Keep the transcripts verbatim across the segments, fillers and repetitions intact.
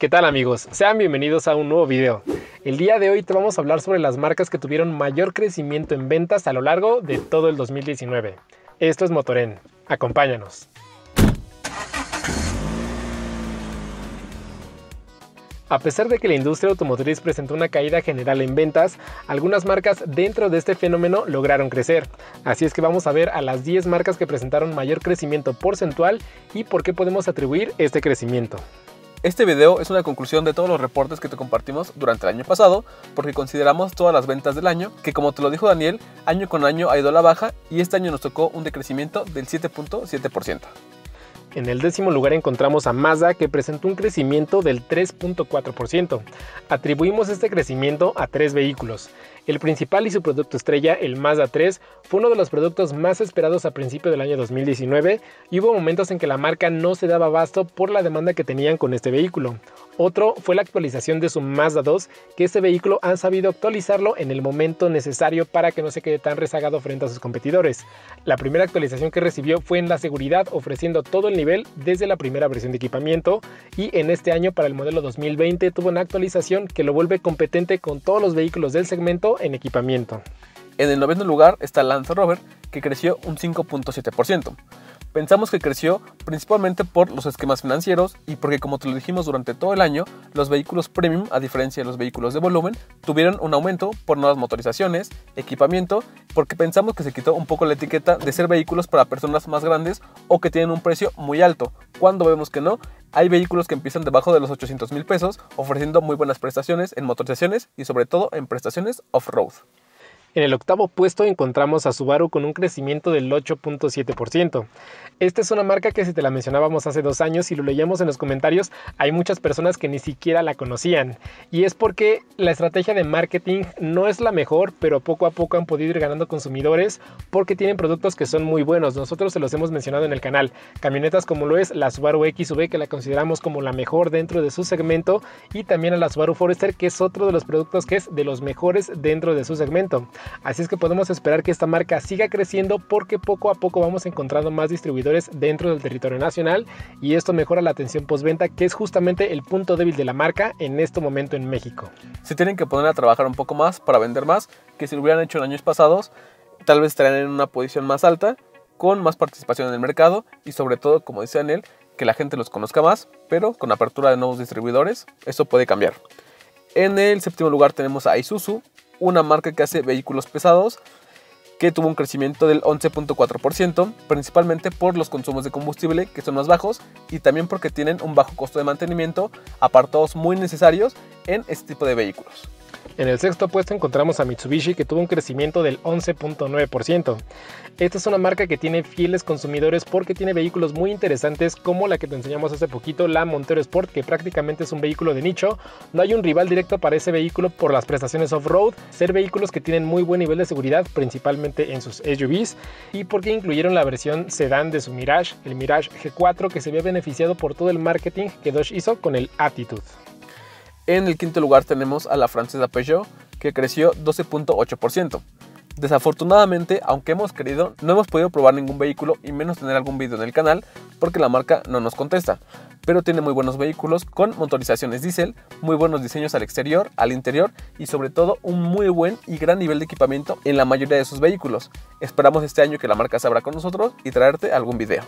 ¿Qué tal amigos? Sean bienvenidos a un nuevo video. El día de hoy te vamos a hablar sobre las marcas que tuvieron mayor crecimiento en ventas a lo largo de todo el dos mil diecinueve. Esto es Motoren. Acompáñanos. A pesar de que la industria automotriz presentó una caída general en ventas, algunas marcas dentro de este fenómeno lograron crecer. Así es que vamos a ver a las diez marcas que presentaron mayor crecimiento porcentual y por qué podemos atribuir este crecimiento. Este video es una conclusión de todos los reportes que te compartimos durante el año pasado, porque consideramos todas las ventas del año, que como te lo dijo Daniel, año con año ha ido a la baja y este año nos tocó un decrecimiento del siete punto siete por ciento. En el décimo lugar encontramos a Mazda, que presentó un crecimiento del tres punto cuatro por ciento. Atribuimos este crecimiento a tres vehículos. El principal y su producto estrella, el Mazda tres, fue uno de los productos más esperados a principios del año dos mil diecinueve y hubo momentos en que la marca no se daba abasto por la demanda que tenían con este vehículo. Otro fue la actualización de su Mazda dos, que este vehículo han sabido actualizarlo en el momento necesario para que no se quede tan rezagado frente a sus competidores. La primera actualización que recibió fue en la seguridad, ofreciendo todo el nivel desde la primera versión de equipamiento, y en este año para el modelo dos mil veinte tuvo una actualización que lo vuelve competente con todos los vehículos del segmento en equipamiento. En el noveno lugar está Land Rover, que creció un cinco punto siete por ciento. Pensamos que creció principalmente por los esquemas financieros y porque, como te lo dijimos durante todo el año, los vehículos premium, a diferencia de los vehículos de volumen, tuvieron un aumento por nuevas motorizaciones, equipamiento, porque pensamos que se quitó un poco la etiqueta de ser vehículos para personas más grandes o que tienen un precio muy alto, cuando vemos que no. Hay vehículos que empiezan debajo de los ochocientos mil pesos, ofreciendo muy buenas prestaciones en motorizaciones y sobre todo en prestaciones off-road. En el octavo puesto encontramos a Subaru con un crecimiento del ocho punto siete por ciento. Esta es una marca que, si te la mencionábamos hace dos años y lo leíamos en los comentarios, hay muchas personas que ni siquiera la conocían. Y es porque la estrategia de marketing no es la mejor, pero poco a poco han podido ir ganando consumidores porque tienen productos que son muy buenos. Nosotros se los hemos mencionado en el canal. Camionetas como lo es la Subaru X U V, que la consideramos como la mejor dentro de su segmento, y también a la Subaru Forester, que es otro de los productos que es de los mejores dentro de su segmento. Así es que podemos esperar que esta marca siga creciendo porque poco a poco vamos encontrando más distribuidores dentro del territorio nacional y esto mejora la atención postventa, que es justamente el punto débil de la marca en este momento en México. Se tienen que poner a trabajar un poco más para vender más, que si lo hubieran hecho en años pasados tal vez estarían en una posición más alta, con más participación en el mercado y sobre todo, como dice Anel, que la gente los conozca más, pero con apertura de nuevos distribuidores eso puede cambiar. En el séptimo lugar tenemos a Isuzu, una marca que hace vehículos pesados, que tuvo un crecimiento del once punto cuatro por ciento, principalmente por los consumos de combustible, que son más bajos, y también porque tienen un bajo costo de mantenimiento, apartados muy necesarios en este tipo de vehículos. En el sexto puesto encontramos a Mitsubishi, que tuvo un crecimiento del once punto nueve por ciento. Esta es una marca que tiene fieles consumidores porque tiene vehículos muy interesantes como la que te enseñamos hace poquito, la Montero Sport, que prácticamente es un vehículo de nicho. No hay un rival directo para ese vehículo por las prestaciones off-road, ser vehículos que tienen muy buen nivel de seguridad, principalmente en sus S U Vs, y porque incluyeron la versión sedán de su Mirage, el Mirage G cuatro, que se vio beneficiado por todo el marketing que Dodge hizo con el Attitude. En el quinto lugar tenemos a la francesa Peugeot, que creció doce punto ocho por ciento. Desafortunadamente, aunque hemos querido, no hemos podido probar ningún vehículo y menos tener algún video en el canal porque la marca no nos contesta. Pero tiene muy buenos vehículos con motorizaciones diésel, muy buenos diseños al exterior, al interior y sobre todo un muy buen y gran nivel de equipamiento en la mayoría de sus vehículos. Esperamos este año que la marca se abra con nosotros y traerte algún video.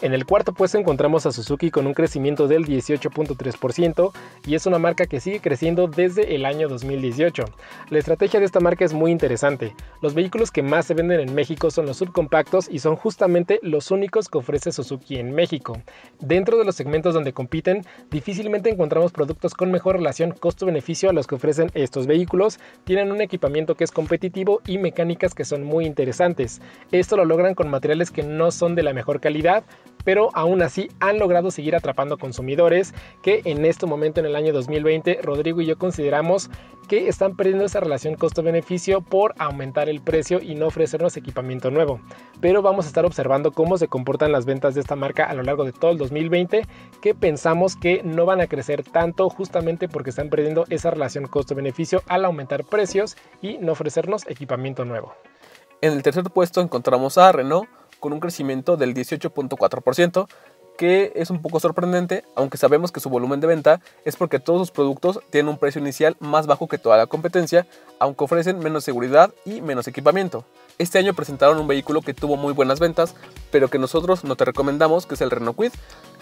En el cuarto puesto encontramos a Suzuki con un crecimiento del dieciocho punto tres por ciento y es una marca que sigue creciendo desde el año dos mil dieciocho. La estrategia de esta marca es muy interesante. Los vehículos que más se venden en México son los subcompactos y son justamente los únicos que ofrece Suzuki en México. Dentro de los segmentos donde compiten, difícilmente encontramos productos con mejor relación costo-beneficio a los que ofrecen estos vehículos. Tienen un equipamiento que es competitivo y mecánicas que son muy interesantes. Esto lo logran con materiales que no son de la mejor calidad, pero aún así han logrado seguir atrapando consumidores que en este momento, en el año dos mil veinte, Rodrigo y yo consideramos que están perdiendo esa relación costo-beneficio por aumentar el precio y no ofrecernos equipamiento nuevo. Pero vamos a estar observando cómo se comportan las ventas de esta marca a lo largo de todo el dos mil veinte, que pensamos que no van a crecer tanto justamente porque están perdiendo esa relación costo-beneficio al aumentar precios y no ofrecernos equipamiento nuevo. En el tercer puesto encontramos a Renault, con un crecimiento del dieciocho punto cuatro por ciento, que es un poco sorprendente, aunque sabemos que su volumen de venta es porque todos sus productos tienen un precio inicial más bajo que toda la competencia, aunque ofrecen menos seguridad y menos equipamiento. Este año presentaron un vehículo que tuvo muy buenas ventas, pero que nosotros no te recomendamos, que es el Renault Kwid,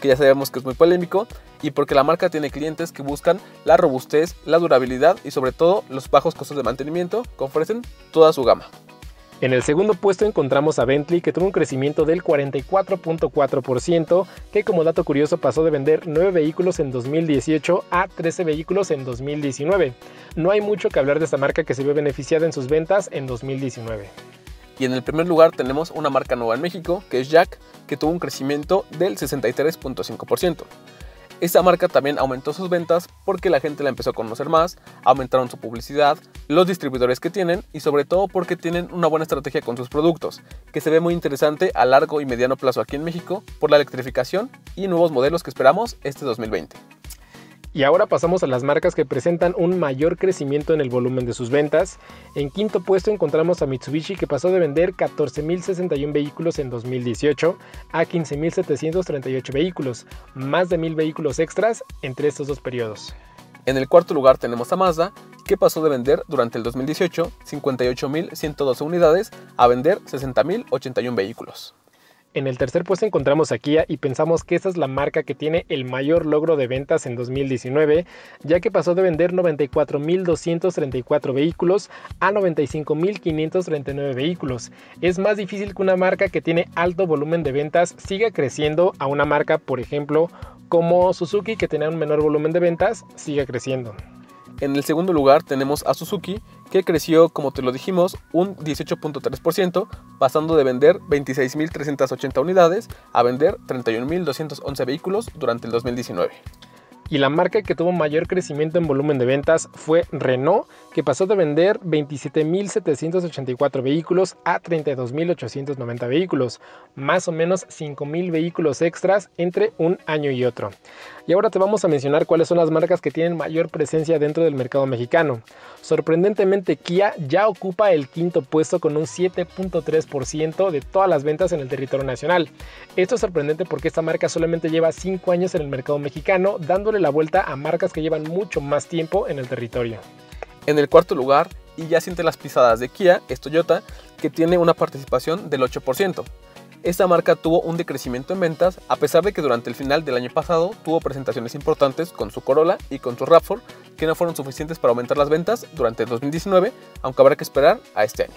que ya sabemos que es muy polémico, y porque la marca tiene clientes que buscan la robustez, la durabilidad y sobre todo los bajos costos de mantenimiento que ofrecen toda su gama. En el segundo puesto encontramos a Bentley, que tuvo un crecimiento del cuarenta y cuatro punto cuatro por ciento, que como dato curioso pasó de vender nueve vehículos en dos mil dieciocho a trece vehículos en dos mil diecinueve. No hay mucho que hablar de esta marca, que se vio beneficiada en sus ventas en dos mil diecinueve. Y en el primer lugar tenemos una marca nueva en México, que es J A C, que tuvo un crecimiento del sesenta y tres punto cinco por ciento. Esta marca también aumentó sus ventas porque la gente la empezó a conocer más, aumentaron su publicidad, los distribuidores que tienen y sobre todo porque tienen una buena estrategia con sus productos, que se ve muy interesante a largo y mediano plazo aquí en México por la electrificación y nuevos modelos que esperamos este dos mil veinte. Y ahora pasamos a las marcas que presentan un mayor crecimiento en el volumen de sus ventas. En quinto puesto encontramos a Mitsubishi, que pasó de vender catorce mil sesenta y uno vehículos en dos mil dieciocho a quince mil setecientos treinta y ocho vehículos, más de mil vehículos extras entre estos dos periodos. En el cuarto lugar tenemos a Mazda, que pasó de vender durante el dos mil dieciocho cincuenta y ocho mil ciento doce unidades a vender sesenta mil ochenta y uno vehículos. En el tercer puesto encontramos a Kia, y pensamos que esta es la marca que tiene el mayor logro de ventas en dos mil diecinueve, ya que pasó de vender noventa y cuatro mil doscientos treinta y cuatro vehículos a noventa y cinco mil quinientos treinta y nueve vehículos. Es más difícil que una marca que tiene alto volumen de ventas siga creciendo a una marca, por ejemplo, como Suzuki, que tenía un menor volumen de ventas, siga creciendo. En el segundo lugar tenemos a Suzuki, que creció, como te lo dijimos, un dieciocho punto tres por ciento, pasando de vender veintiséis mil trescientas ochenta unidades a vender treinta y un mil doscientos once vehículos durante el dos mil diecinueve. Y la marca que tuvo mayor crecimiento en volumen de ventas fue Renault, que pasó de vender veintisiete mil setecientos ochenta y cuatro vehículos a treinta y dos mil ochocientos noventa vehículos, más o menos cinco mil vehículos extras entre un año y otro. Y ahora te vamos a mencionar cuáles son las marcas que tienen mayor presencia dentro del mercado mexicano. Sorprendentemente, Kia ya ocupa el quinto puesto con un siete punto tres por ciento de todas las ventas en el territorio nacional. Esto es sorprendente porque esta marca solamente lleva cinco años en el mercado mexicano, dándole la vuelta a marcas que llevan mucho más tiempo en el territorio. En el cuarto lugar, y ya siente las pisadas de Kia, es Toyota, que tiene una participación del ocho por ciento. Esta marca tuvo un decrecimiento en ventas, a pesar de que durante el final del año pasado tuvo presentaciones importantes con su Corolla y con su RAV cuatro, que no fueron suficientes para aumentar las ventas durante dos mil diecinueve, aunque habrá que esperar a este año.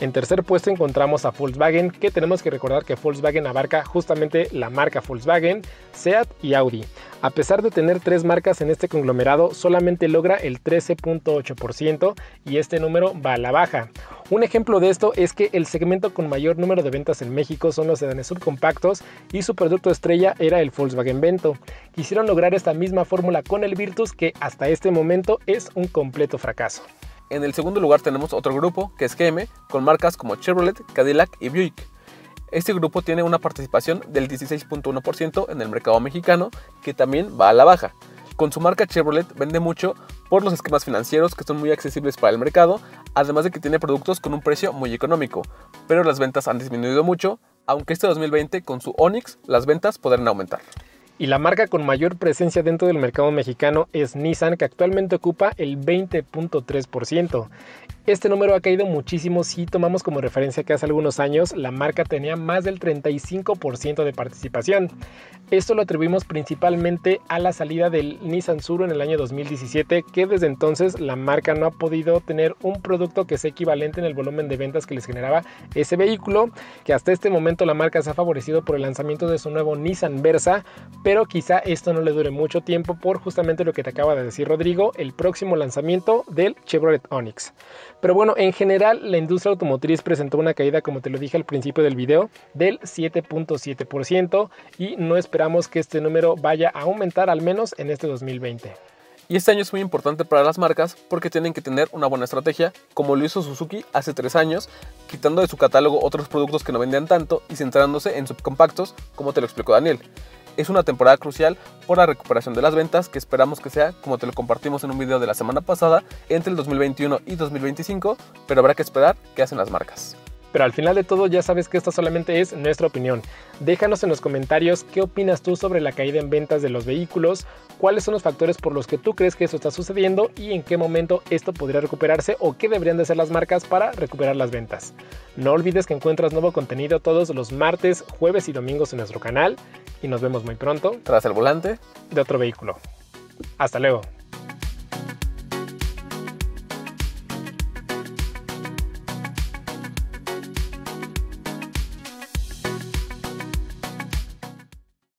En tercer puesto encontramos a Volkswagen, que tenemos que recordar que Volkswagen abarca justamente la marca Volkswagen, Seat y Audi. A pesar de tener tres marcas en este conglomerado, solamente logra el trece punto ocho por ciento y este número va a la baja. Un ejemplo de esto es que el segmento con mayor número de ventas en México son los sedanes subcompactos y su producto estrella era el Volkswagen Vento. Quisieron lograr esta misma fórmula con el Virtus, que hasta este momento es un completo fracaso. En el segundo lugar tenemos otro grupo, que es G M, con marcas como Chevrolet, Cadillac y Buick. Este grupo tiene una participación del dieciséis punto uno por ciento en el mercado mexicano, que también va a la baja. Con su marca Chevrolet vende mucho por los esquemas financieros, que son muy accesibles para el mercado, además de que tiene productos con un precio muy económico, pero las ventas han disminuido mucho, aunque este dos mil veinte con su Onix las ventas podrán aumentar. Y la marca con mayor presencia dentro del mercado mexicano es Nissan, que actualmente ocupa el veinte punto tres por ciento. Este número ha caído muchísimo si tomamos como referencia que hace algunos años la marca tenía más del treinta y cinco por ciento de participación. Esto lo atribuimos principalmente a la salida del Nissan Tsuru en el año dos mil diecisiete, que desde entonces la marca no ha podido tener un producto que sea equivalente en el volumen de ventas que les generaba ese vehículo, que hasta este momento la marca se ha favorecido por el lanzamiento de su nuevo Nissan Versa, pero quizá esto no le dure mucho tiempo por justamente lo que te acaba de decir Rodrigo, el próximo lanzamiento del Chevrolet Onix. Pero bueno, en general la industria automotriz presentó una caída, como te lo dije al principio del video, del siete punto siete por ciento, y no esperamos que este número vaya a aumentar, al menos en este dos mil veinte. Y este año es muy importante para las marcas porque tienen que tener una buena estrategia, como lo hizo Suzuki hace tres años, quitando de su catálogo otros productos que no vendían tanto y centrándose en subcompactos, como te lo explicó Daniel. Es una temporada crucial por la recuperación de las ventas, que esperamos que sea, como te lo compartimos en un video de la semana pasada, entre el dos mil veintiuno y dos mil veinticinco, pero habrá que esperar qué hacen las marcas. pero al final de todo ya sabes que esta solamente es nuestra opinión. Déjanos en los comentarios qué opinas tú sobre la caída en ventas de los vehículos, cuáles son los factores por los que tú crees que eso está sucediendo y en qué momento esto podría recuperarse o qué deberían de hacer las marcas para recuperar las ventas. No olvides que encuentras nuevo contenido todos los martes, jueves y domingos en nuestro canal y nos vemos muy pronto tras el volante de otro vehículo. Hasta luego.